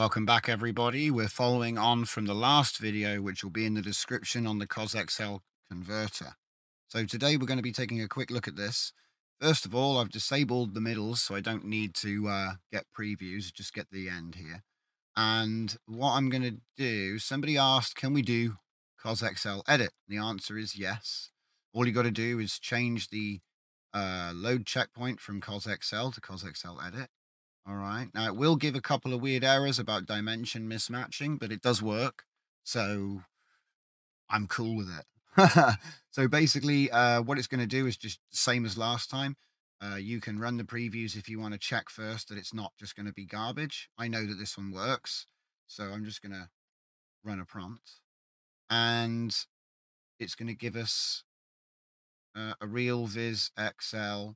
Welcome back, everybody. We're following on from the last video, which will be in the description, on the COSXL Converter. So today we're going to be taking a quick look at this. First of all, I've disabled the middles, so I don't need to get previews, just get the end here. And what I'm going to do, somebody asked, can we do COSXL Edit? The answer is yes. All you got to do is change the load checkpoint from COSXL to COSXL Edit. All right. Now, it will give a couple of weird errors about dimension mismatching, but it does work. So I'm cool with it. So basically, what it's going to do is just the same as last time. You can run the previews if you want to check first that it's not just going to be garbage. I know that this one works, so I'm just going to run a prompt. And it's going to give us a RealVisXL.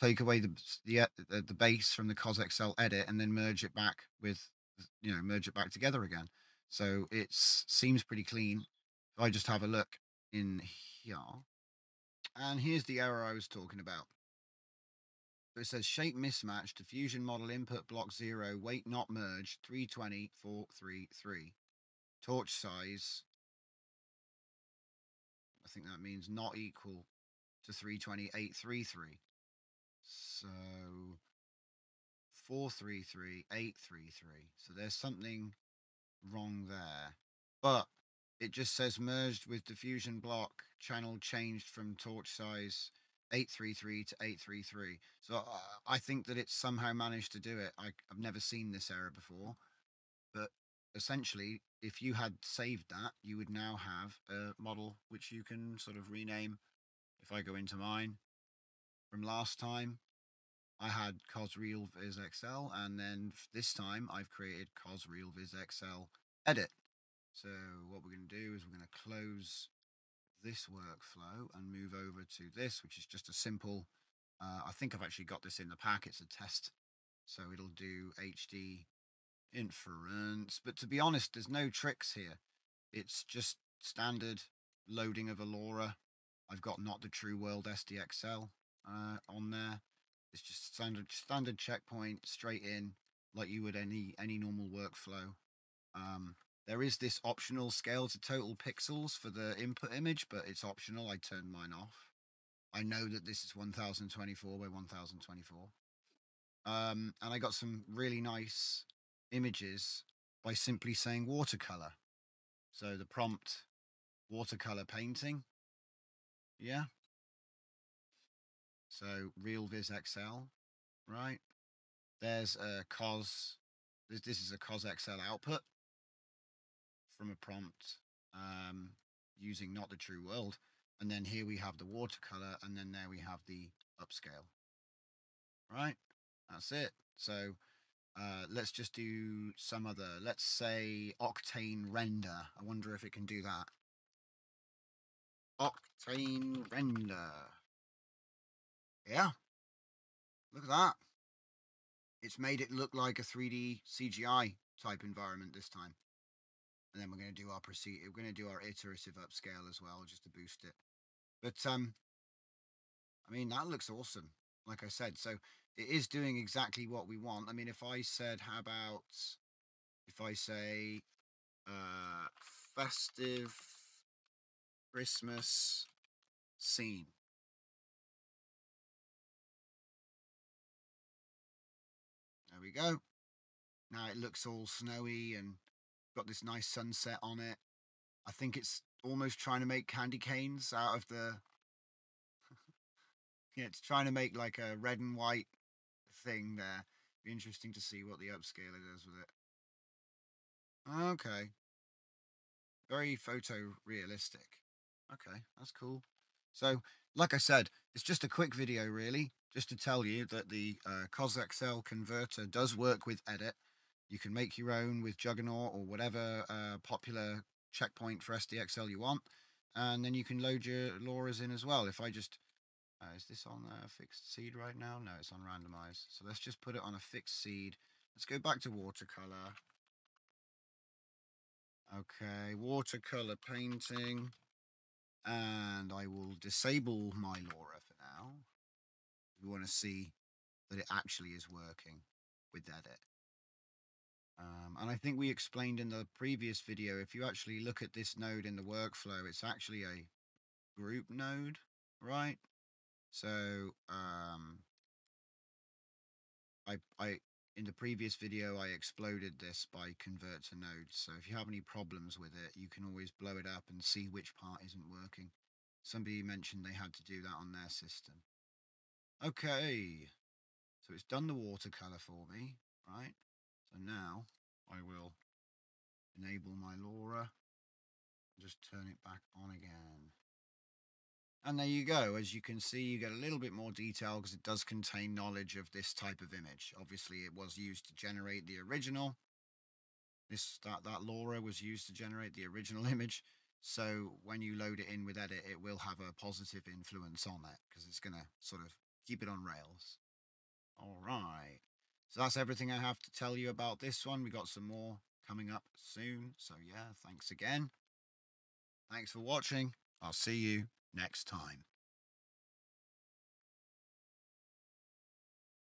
Take away the base from the COSXL edit and then merge it back with, you know, merge it back together again. So it seems pretty clean. If I just have a look in here, and here's the error I was talking about. It says shape mismatch, diffusion model input block 0, weight not merged, 320, 433. Torch size, I think that means not equal to 320, 833. So 433, 833. So there's something wrong there. But it just says merged with diffusion block, channel changed from torch size 833 to 833. So I think that it's somehow managed to do it. I've never seen this error before. But essentially, if you had saved that, you would now have a model which you can sort of rename. If I go into mine, from last time, I had CosRealvisXL, and then this time I've created CosRealvisXL Edit. So what we're going to do is we're going to close this workflow and move over to this, which is just a simple, I think I've actually got this in the pack, it's a test. So it'll do HD inference, but to be honest, there's no tricks here. It's just standard loading of a LoRA. I've got not the true world SDXL. On there. It's just standard checkpoint, straight in, like you would any normal workflow. There is this optional scale to total pixels for the input image, but it's optional. I turned mine off. I know that this is 1024 by 1024. And I got some really nice images by simply saying watercolor. So the prompt, watercolor painting. Yeah. So RealVisXL, right? There's a COS. This is a COSXL output from a prompt using not the true world. And then here we have the watercolor, and then there we have the upscale. Right? That's it. So let's just do some other, let's say Octane Render. I wonder if it can do that. Octane Render. Yeah, look at that. It's made it look like a 3D CGI type environment this time. And then we're going to do our iterative upscale as well, just to boost it. But I mean, that looks awesome. Like I said, so it is doing exactly what we want. I mean, if I said, how about if I say festive Christmas scene. We go. Now it looks all snowy and got this nice sunset on it. I think it's almost trying to make candy canes out of the yeah, it's trying to make like a red and white thing there. Be interesting to see what the upscaler does with it. Okay. Very photorealistic. Okay, that's cool. So, like I said, it's just a quick video really. Just to tell you that the COSXL Converter does work with Edit. You can make your own with Juggernaut or whatever popular checkpoint for SDXL you want. And then you can load your LoRAs in as well. If I just, is this on a fixed seed right now? No, it's on randomize. So let's just put it on a fixed seed. Let's go back to watercolor. Okay, watercolor painting. And I will disable my LoRA for now. We want to see that it actually is working with Edit. And I think we explained in the previous video, if you actually look at this node in the workflow, it's actually a group node, right? So in the previous video, I exploded this by convert to nodes. So if you have any problems with it, you can always blow it up and see which part isn't working. Somebody mentioned they had to do that on their system. Okay, so it's done the watercolor for me, right? So now I will enable my LoRA and just turn it back on again. And there you go. As you can see, you get a little bit more detail because it does contain knowledge of this type of image. Obviously, it was used to generate the original. That LoRA was used to generate the original image. So when you load it in with Edit, it will have a positive influence on it because it's going to sort of keep it on rails. All right. So that's everything I have to tell you about this one. We got some more coming up soon. So yeah, thanks again. Thanks for watching. I'll see you next time.